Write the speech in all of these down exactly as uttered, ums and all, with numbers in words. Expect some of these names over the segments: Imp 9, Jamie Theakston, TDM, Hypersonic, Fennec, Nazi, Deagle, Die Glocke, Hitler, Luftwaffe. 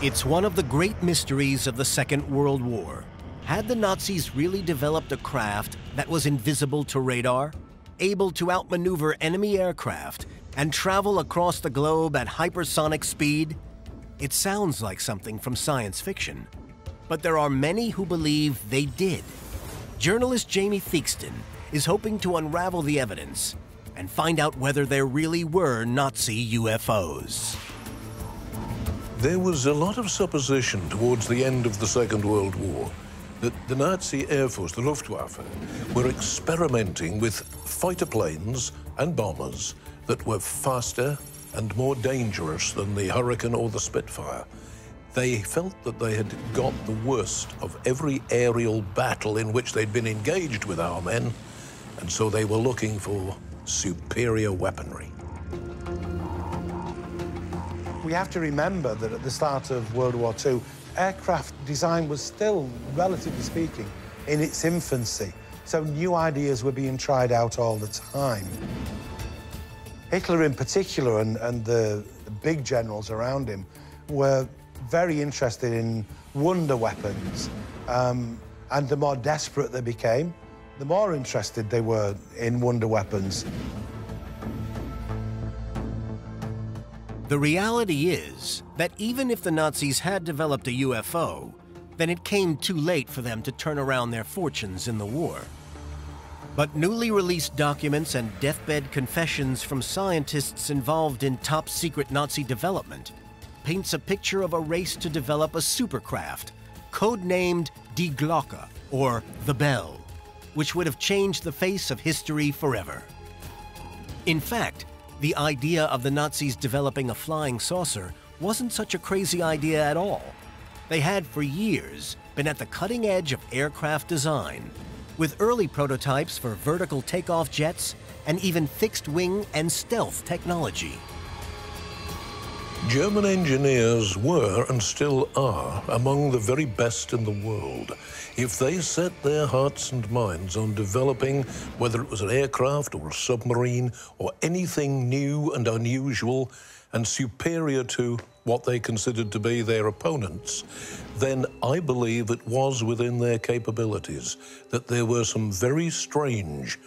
It's one of the great mysteries of the Second World War. Had the Nazis really developed a craft that was invisible to radar, able to outmaneuver enemy aircraft, and travel across the globe at hypersonic speed? It sounds like something from science fiction, but there are many who believe they did. Journalist Jamie Theakston is hoping to unravel the evidence and find out whether there really were Nazi U F Os. There was a lot of supposition towards the end of the Second World War that the Nazi Air Force, the Luftwaffe, were experimenting with fighter planes and bombers that were faster and more dangerous than the Hurricane or the Spitfire. They felt that they had got the worst of every aerial battle in which they'd been engaged with our men, and so they were looking for superior weaponry. We have to remember that at the start of World War Two, aircraft design was still, relatively speaking, in its infancy. So new ideas were being tried out all the time. Hitler in particular and, and the, the big generals around him were very interested in wonder weapons. Um, and the more desperate they became, the more interested they were in wonder weapons. The reality is that even if the Nazis had developed a U F O, then it came too late for them to turn around their fortunes in the war. But newly released documents and deathbed confessions from scientists involved in top-secret Nazi development paints a picture of a race to develop a supercraft, codenamed Die Glocke, or the Bell, which would have changed the face of history forever. In fact, the idea of the Nazis developing a flying saucer wasn't such a crazy idea at all. They had for years been at the cutting edge of aircraft design, with early prototypes for vertical takeoff jets and even fixed-wing and stealth technology. German engineers were, and still are, among the very best in the world. If they set their hearts and minds on developing, whether it was an aircraft or a submarine or anything new and unusual and superior to what they considered to be their opponents, then I believe it was within their capabilities that there were some very strange,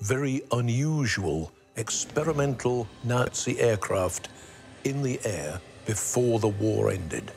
very unusual, experimental Nazi aircraft in the air before the war ended.